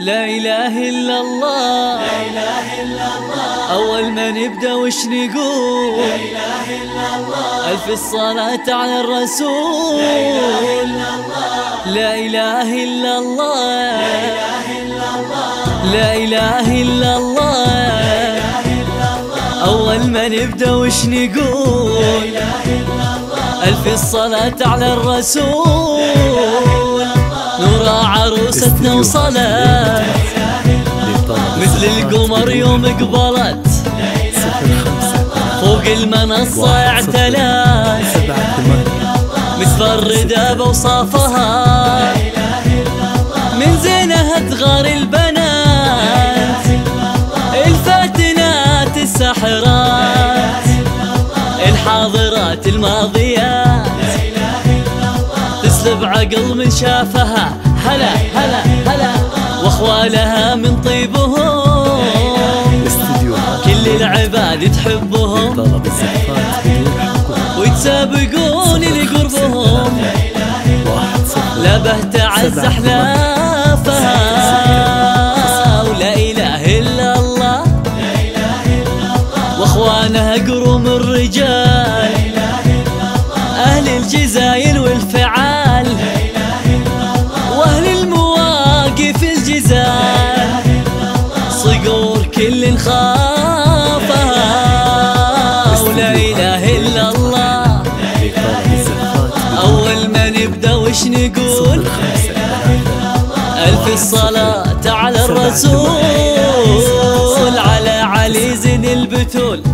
لا إله إلا الله، لا إله إلا الله. أول ما نبدأ وش نقول؟ لا إله إلا الله. ألف الصلاة على الرسول. لا إله إلا الله، لا إله إلا الله، لا إله إلا الله. أول ما نبدأ وش نقول؟ لا إله إلا الله. ألف الصلاة على الرسول. نورا عروستنا وصلت مثل القمر يوم قبلت، فوق المنصة اعتلت مثل الردى بوصافها، من زينها تغار البنات الفاتنات الساحرات الحاضرات الماضيات، تسلب عقل من شافها. هلا هلا هلا واخوالها من طيبهم، كل العباد تحبهم ويتسابقون لقربهم، لا بهت عز احلافها. ولا اله الا الله، واخوانها قروم الرجال اهل الجزائر والفعال، صقور كل خافها. ولا إله إلا الله، أول ما نبدأ وش نقول؟ ألف الصلاة على الرسول، على علي زين البتول.